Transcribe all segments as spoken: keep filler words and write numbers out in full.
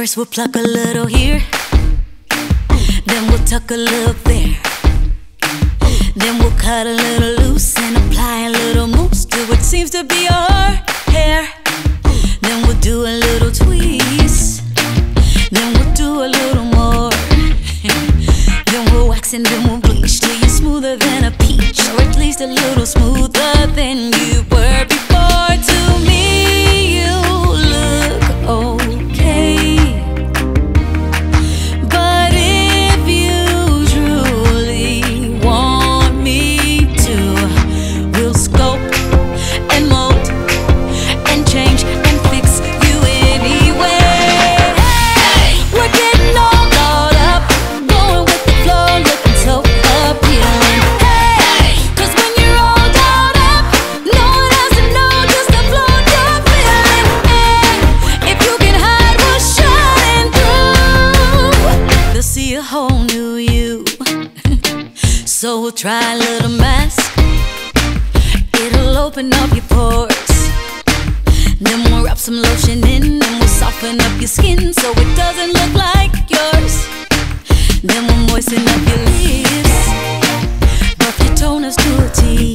First we'll pluck a little here, then we'll tuck a little there, then we'll cut a little loose and apply a little mousse to what seems to be our hair. Then we'll do a little tweeze, then we'll do a little more. Then we'll wax and then we'll bleach till you're smoother than a peach, or at least a little smoother than you were before. To me you look old. So we'll try a little mask, it'll open up your pores. Then we'll wrap some lotion in, and we'll soften up your skin so it doesn't look like yours. Then we'll moisten up your lips, buff your toners to a T.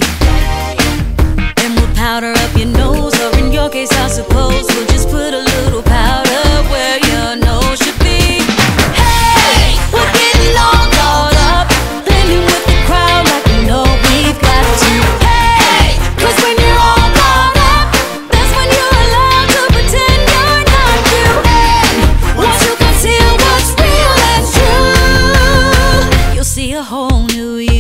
Then we'll powder up your nose, or in your case I suppose we'll just put a little powder where your nose should be. Hey, we're getting all caught up with the crowd like we know we've got to. Hey, cause when you're all caught up, that's when you're allowed to pretend you're not you. And once you conceal what's real and true, you'll see a whole new you.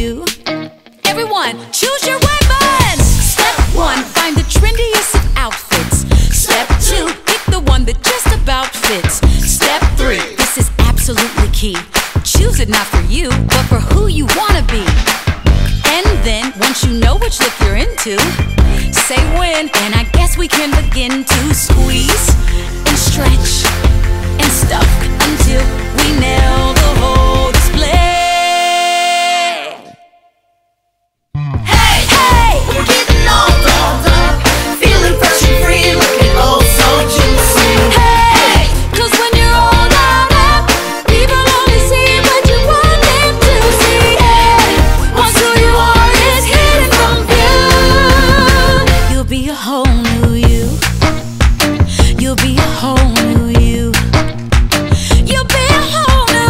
Everyone, choose your weapons. Step one, find the trendiest of outfits. Step two, pick the one that just about fits. Step three, this is absolutely key, choose it not for you, but for who you wanna be. And then, once you know which look you're into, say when, and I guess we can begin to squeeze and stretch and stuff until we nail the whole display. Hey, hey, we're getting all dolled up, feeling fresh and free, looking oh so juicy. Hey, cause when you're all dolled up, people only see what you want them to see. Hey, once who you are is hidden from view, you'll be a whole new you. You'll be a whole new you. You'll be a whole new you.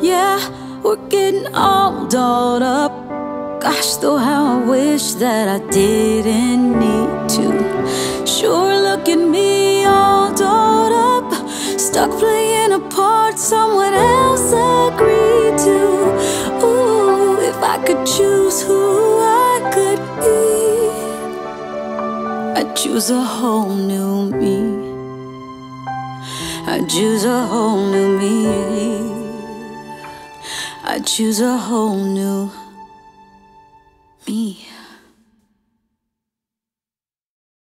Yeah, we're getting all dolled up. Gosh, though how I wish that I didn't need to. Sure, look at me all dolled up, stuck playing a part someone else agreed to. Ooh, if I could choose who I could be, I'd choose a whole new me. I'd choose a whole new me. I choose a whole new me.